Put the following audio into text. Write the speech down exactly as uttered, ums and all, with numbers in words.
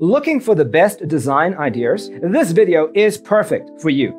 looking for the best design ideas, this video is perfect for you.